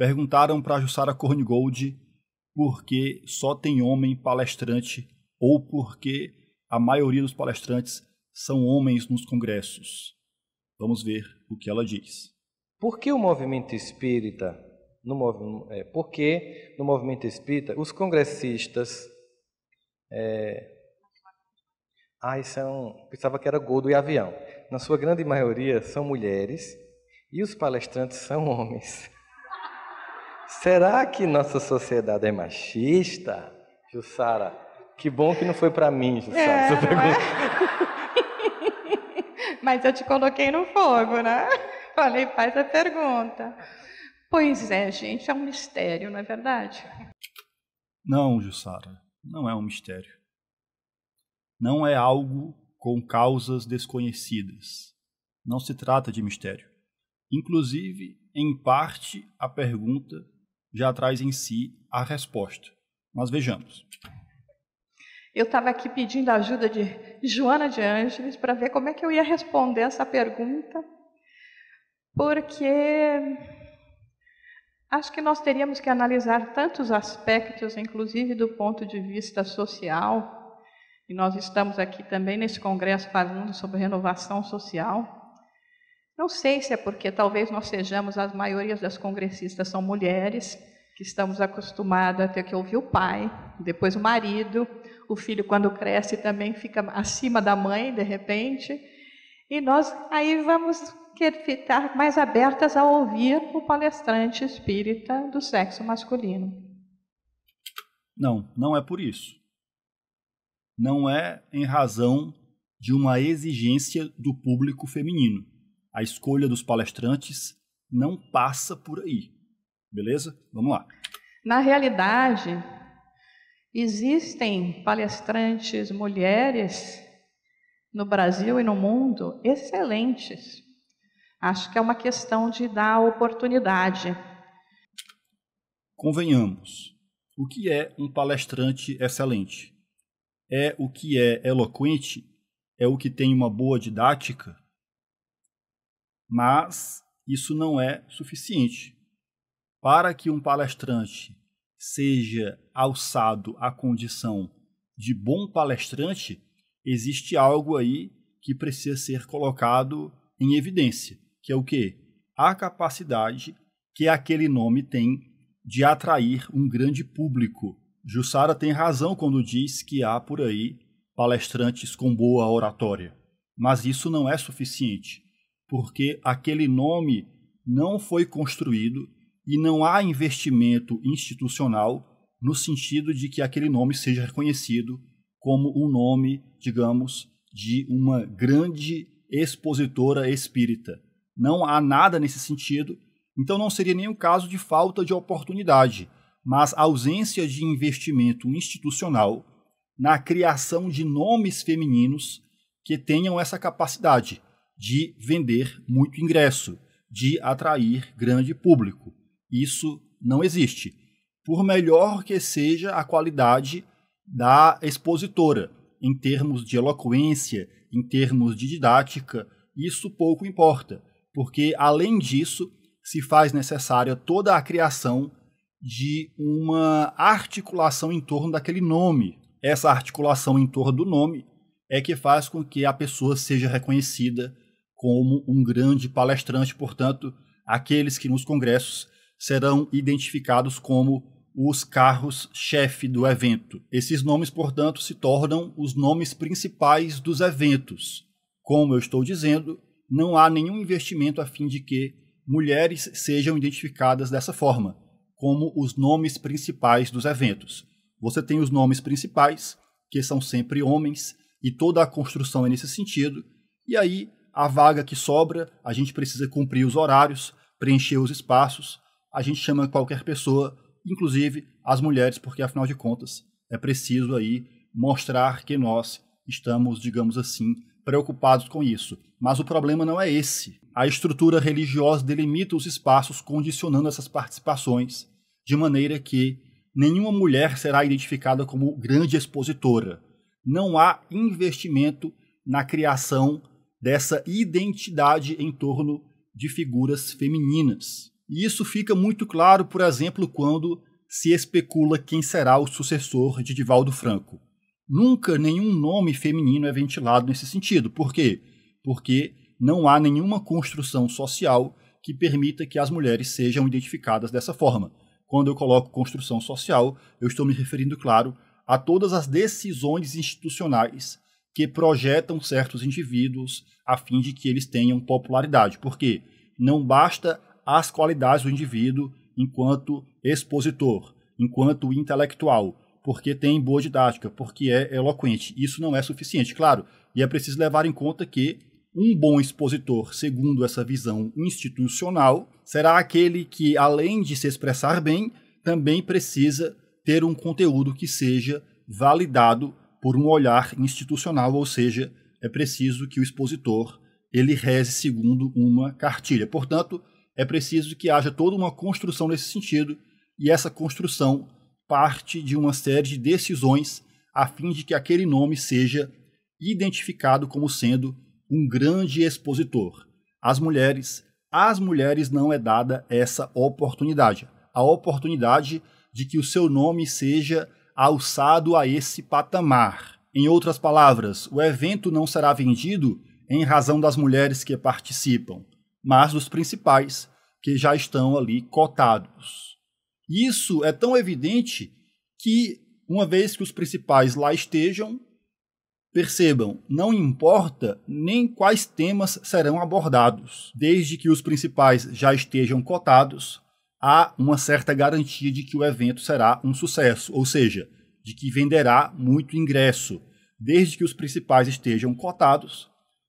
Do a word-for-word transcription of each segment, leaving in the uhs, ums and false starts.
Perguntaram para Jussara Korngold por que só tem homem palestrante ou por que a maioria dos palestrantes são homens nos congressos. Vamos ver o que ela diz. Por que o movimento espírita, no movi é, por que no movimento espírita os congressistas... É, ah, são, pensava que era gordo e avião. Na sua grande maioria são mulheres e os palestrantes são homens. Será que nossa sociedade é machista? Jussara, que bom que não foi para mim, Jussara. É, essa pergunta. É? Mas eu te coloquei no fogo, né? Falei, faz a pergunta. Pois é, gente, é um mistério, não é verdade? Não, Jussara, não é um mistério. Não é algo com causas desconhecidas. Não se trata de mistério. Inclusive, em parte, a pergunta já traz em si a resposta. Mas vejamos. Eu estava aqui pedindo a ajuda de Joana de Ângelis para ver como é que eu ia responder essa pergunta, porque acho que nós teríamos que analisar tantos aspectos, inclusive do ponto de vista social, e nós estamos aqui também nesse congresso falando sobre renovação social. Não sei se é porque talvez nós sejamos, as maiorias das congressistas são mulheres, que estamos acostumadas a ter que ouvir o pai, depois o marido, o filho quando cresce também fica acima da mãe, de repente, e nós aí vamos querer ficar mais abertas a ouvir o palestrante espírita do sexo masculino. Não, não é por isso. Não é em razão de uma exigência do público feminino. A escolha dos palestrantes não passa por aí. Beleza? Vamos lá. Na realidade, existem palestrantes mulheres no Brasil e no mundo excelentes. Acho que é uma questão de dar oportunidade. Convenhamos. O que é um palestrante excelente? É o que é eloquente? É o que tem uma boa didática? Mas isso não é suficiente. Para que um palestrante seja alçado à condição de bom palestrante, existe algo aí que precisa ser colocado em evidência, que é o quê? A capacidade que aquele nome tem de atrair um grande público. Jussara tem razão quando diz que há por aí palestrantes com boa oratória, mas isso não é suficiente, porque aquele nome não foi construído e não há investimento institucional no sentido de que aquele nome seja reconhecido como um nome, digamos, de uma grande expositora espírita. Não há nada nesse sentido, então não seria nem um caso de falta de oportunidade, mas ausência de investimento institucional na criação de nomes femininos que tenham essa capacidade de vender muito ingresso, de atrair grande público. Isso não existe. Por melhor que seja a qualidade da expositora, em termos de eloquência, em termos de didática, isso pouco importa, porque, além disso, se faz necessária toda a criação de uma articulação em torno daquele nome. Essa articulação em torno do nome é que faz com que a pessoa seja reconhecida como um grande palestrante. Portanto, aqueles que nos congressos serão identificados como os carros-chefe do evento. Esses nomes, portanto, se tornam os nomes principais dos eventos. Como eu estou dizendo, não há nenhum investimento a fim de que mulheres sejam identificadas dessa forma, como os nomes principais dos eventos. Você tem os nomes principais, que são sempre homens, e toda a construção é nesse sentido, e aí a vaga que sobra, a gente precisa cumprir os horários, preencher os espaços, a gente chama qualquer pessoa, inclusive as mulheres, porque, afinal de contas, é preciso aí mostrar que nós estamos, digamos assim, preocupados com isso. Mas o problema não é esse. A estrutura religiosa delimita os espaços, condicionando essas participações, de maneira que nenhuma mulher será identificada como grande expositora. Não há investimento na criação dessa identidade em torno de figuras femininas. E isso fica muito claro, por exemplo, quando se especula quem será o sucessor de Divaldo Franco. Nunca nenhum nome feminino é ventilado nesse sentido. Por quê? Porque não há nenhuma construção social que permita que as mulheres sejam identificadas dessa forma. Quando eu coloco construção social, eu estou me referindo, claro, a todas as decisões institucionais que projetam certos indivíduos a fim de que eles tenham popularidade. Por quê? Não basta as qualidades do indivíduo enquanto expositor, enquanto intelectual, porque tem boa didática, porque é eloquente. Isso não é suficiente, claro. E é preciso levar em conta que um bom expositor, segundo essa visão institucional, será aquele que, além de se expressar bem, também precisa ter um conteúdo que seja validado por um olhar institucional, ou seja, é preciso que o expositor ele reze segundo uma cartilha. Portanto, é preciso que haja toda uma construção nesse sentido, e essa construção parte de uma série de decisões a fim de que aquele nome seja identificado como sendo um grande expositor. As mulheres, às mulheres não é dada essa oportunidade, a oportunidade de que o seu nome seja alçado a esse patamar. Em outras palavras, o evento não será vendido em razão das mulheres que participam, mas dos principais que já estão ali cotados. Isso é tão evidente que, uma vez que os principais lá estejam, percebam, não importa nem quais temas serão abordados. Desde que os principais já estejam cotados, há uma certa garantia de que o evento será um sucesso, ou seja, de que venderá muito ingresso. Desde que os principais estejam cotados,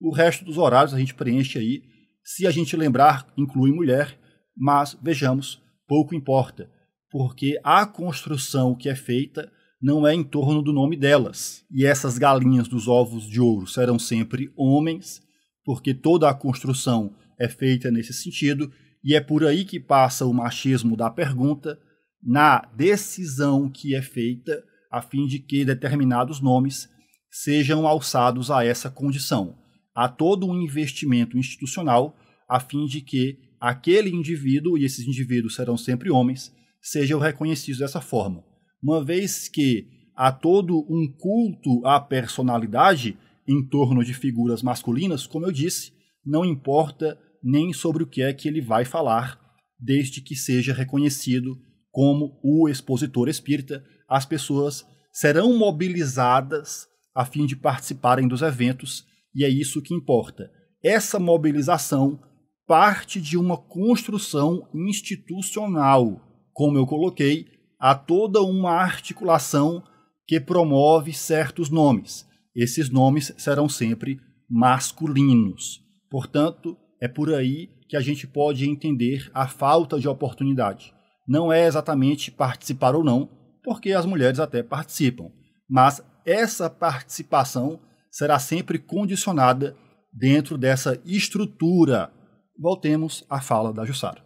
o resto dos horários a gente preenche aí. Se a gente lembrar, inclui mulher, mas, vejamos, pouco importa, porque a construção que é feita não é em torno do nome delas. E essas galinhas dos ovos de ouro serão sempre homens, porque toda a construção é feita nesse sentido. E é por aí que passa o machismo da pergunta, na decisão que é feita a fim de que determinados nomes sejam alçados a essa condição. Há todo um investimento institucional a fim de que aquele indivíduo, e esses indivíduos serão sempre homens, sejam reconhecidos dessa forma. Uma vez que há todo um culto à personalidade em torno de figuras masculinas, como eu disse, não importa nem sobre o que é que ele vai falar, desde que seja reconhecido como o expositor espírita. As pessoas serão mobilizadas a fim de participarem dos eventos, e é isso que importa. Essa mobilização parte de uma construção institucional. Como eu coloquei, há toda uma articulação que promove certos nomes. Esses nomes serão sempre masculinos. Portanto, é por aí que a gente pode entender a falta de oportunidade. Não é exatamente participar ou não, porque as mulheres até participam, mas essa participação será sempre condicionada dentro dessa estrutura. Voltemos à fala da Jussara.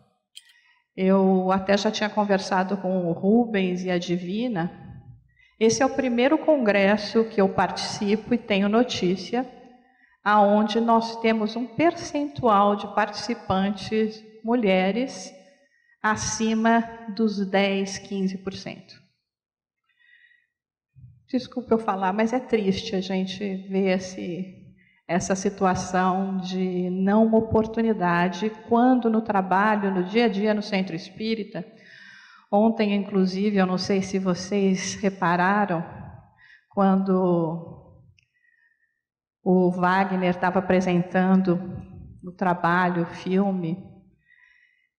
Eu até já tinha conversado com o Rubens e a Divina. Esse é o primeiro congresso que eu participo e tenho notícia, aonde nós temos um percentual de participantes mulheres acima dos dez, quinze por cento. Desculpa eu falar, mas é triste a gente ver esse, essa situação de não oportunidade quando no trabalho, no dia a dia, no centro espírita. Ontem, inclusive, eu não sei se vocês repararam, quando o Wagner estava apresentando o trabalho, o filme,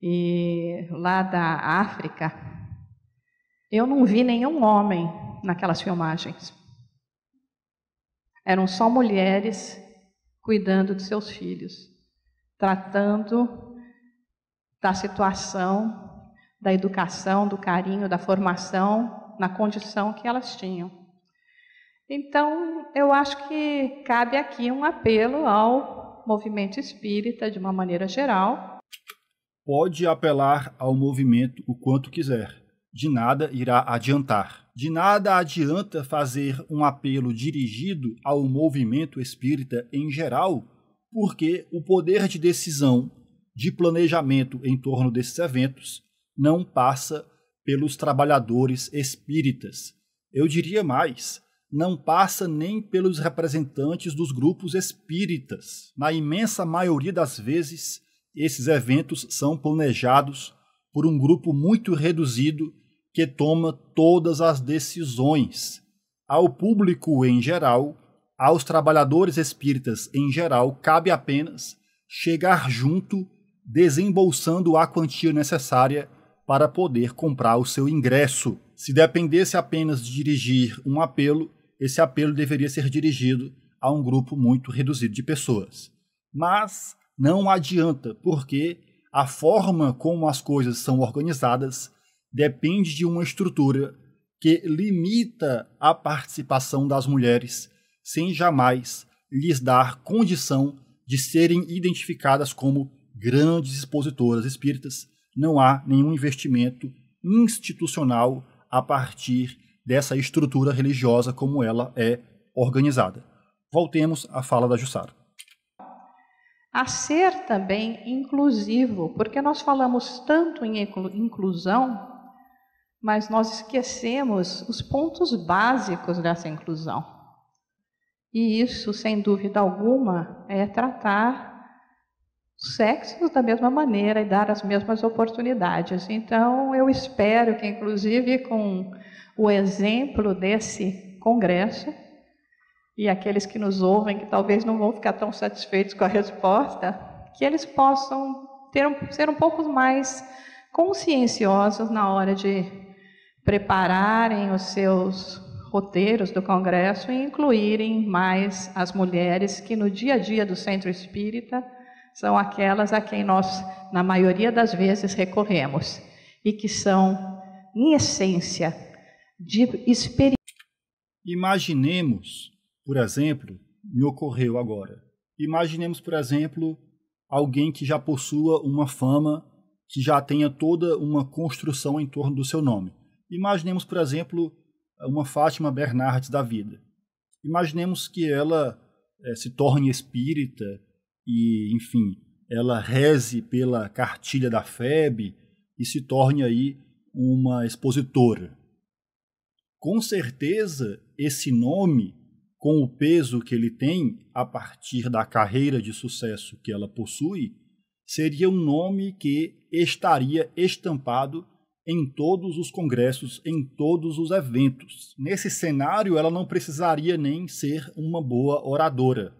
e lá da África, eu não vi nenhum homem naquelas filmagens. Eram só mulheres cuidando de seus filhos, tratando da situação, da educação, do carinho, da formação, na condição que elas tinham. Então, eu acho que cabe aqui um apelo ao movimento espírita, de uma maneira geral. Pode apelar ao movimento o quanto quiser. De nada irá adiantar. De nada adianta fazer um apelo dirigido ao movimento espírita em geral, porque o poder de decisão de planejamento em torno desses eventos não passa pelos trabalhadores espíritas. Eu diria mais, não passa nem pelos representantes dos grupos espíritas. Na imensa maioria das vezes, esses eventos são planejados por um grupo muito reduzido que toma todas as decisões. Ao público em geral, aos trabalhadores espíritas em geral, cabe apenas chegar junto, desembolsando a quantia necessária para poder comprar o seu ingresso. Se dependesse apenas de dirigir um apelo, esse apelo deveria ser dirigido a um grupo muito reduzido de pessoas. Mas não adianta, porque a forma como as coisas são organizadas depende de uma estrutura que limita a participação das mulheres sem jamais lhes dar condição de serem identificadas como grandes expositoras espíritas. Não há nenhum investimento institucional a partir dessa estrutura religiosa como ela é organizada. Voltemos à fala da Jussara. A ser também inclusivo, porque nós falamos tanto em inclusão, mas nós esquecemos os pontos básicos dessa inclusão. E isso, sem dúvida alguma, é tratar os sexos da mesma maneira e dar as mesmas oportunidades. Então, eu espero que, inclusive, com o exemplo desse congresso, e aqueles que nos ouvem, que talvez não vão ficar tão satisfeitos com a resposta, que eles possam ter, ser um pouco mais conscienciosos na hora de prepararem os seus roteiros do congresso e incluírem mais as mulheres que no dia a dia do Centro Espírita são aquelas a quem nós, na maioria das vezes, recorremos e que são, em essência, de experiência. Imaginemos, por exemplo, me ocorreu agora, imaginemos, por exemplo, alguém que já possua uma fama, que já tenha toda uma construção em torno do seu nome. Imaginemos, por exemplo, uma Fátima Bernardes da vida. Imaginemos que ela é, se torne espírita e, enfim, ela reze pela cartilha da F E B e se torne aí uma expositora. Com certeza, esse nome, com o peso que ele tem a partir da carreira de sucesso que ela possui, seria um nome que estaria estampado em todos os congressos, em todos os eventos. Nesse cenário, ela não precisaria nem ser uma boa oradora,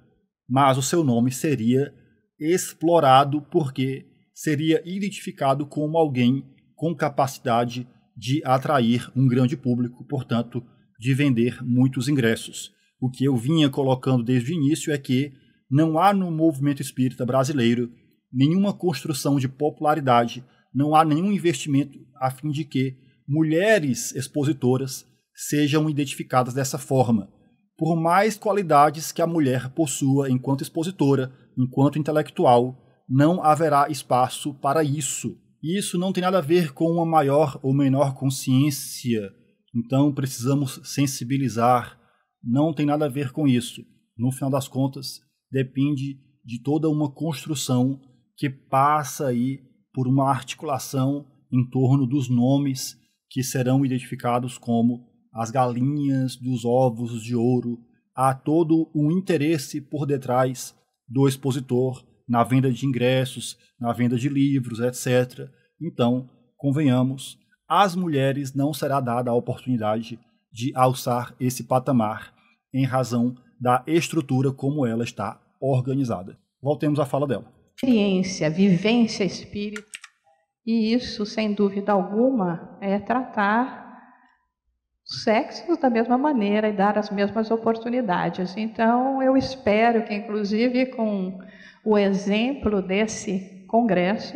mas o seu nome seria explorado porque seria identificado como alguém com capacidade de atrair um grande público, portanto, de vender muitos ingressos. O que eu vinha colocando desde o início é que não há no movimento espírita brasileiro nenhuma construção de popularidade, não há nenhum investimento a fim de que mulheres expositoras sejam identificadas dessa forma. Por mais qualidades que a mulher possua enquanto expositora, enquanto intelectual, não haverá espaço para isso. E isso não tem nada a ver com uma maior ou menor consciência. Então precisamos sensibilizar. Não tem nada a ver com isso. No final das contas, depende de toda uma construção que passa aí por uma articulação em torno dos nomes que serão identificados como as galinhas dos ovos de ouro. Há todo um interesse por detrás do expositor na venda de ingressos, na venda de livros, etcétera. Então, convenhamos, às mulheres não será dada a oportunidade de alçar esse patamar em razão da estrutura como ela está organizada. Voltemos à fala dela. Experiência, vivência espírita, e isso, sem dúvida alguma, é tratar os sexos da mesma maneira e dar as mesmas oportunidades. Então, eu espero que, inclusive, com o exemplo desse congresso,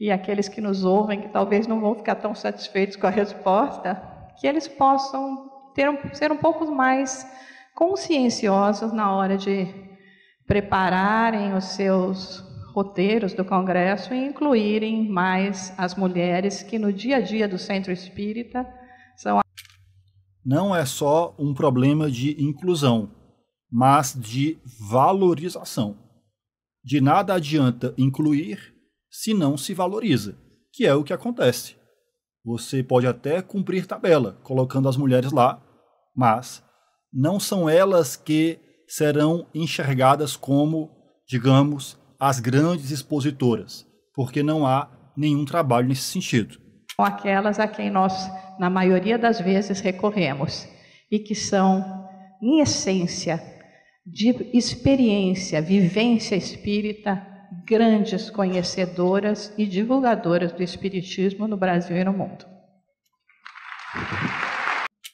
e aqueles que nos ouvem, que talvez não vão ficar tão satisfeitos com a resposta, que eles possam ter, ser um pouco mais conscienciosos na hora de prepararem os seus roteiros do congresso e incluírem mais as mulheres que no dia a dia do Centro Espírita são... Não é só um problema de inclusão, mas de valorização. De nada adianta incluir se não se valoriza, que é o que acontece. Você pode até cumprir tabela, colocando as mulheres lá, mas não são elas que serão enxergadas como, digamos, as grandes expositoras, porque não há nenhum trabalho nesse sentido. São aquelas a quem nós, na maioria das vezes, recorremos e que são, em essência, de experiência, vivência espírita, grandes conhecedoras e divulgadoras do Espiritismo no Brasil e no mundo.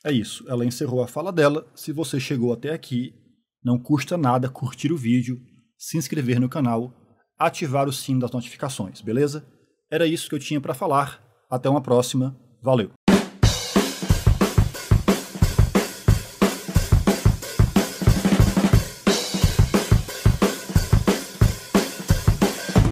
É isso, ela encerrou a fala dela. Se você chegou até aqui, não custa nada curtir o vídeo, se inscrever no canal, ativar o sino das notificações, beleza? Era isso que eu tinha para falar. Até uma próxima, valeu!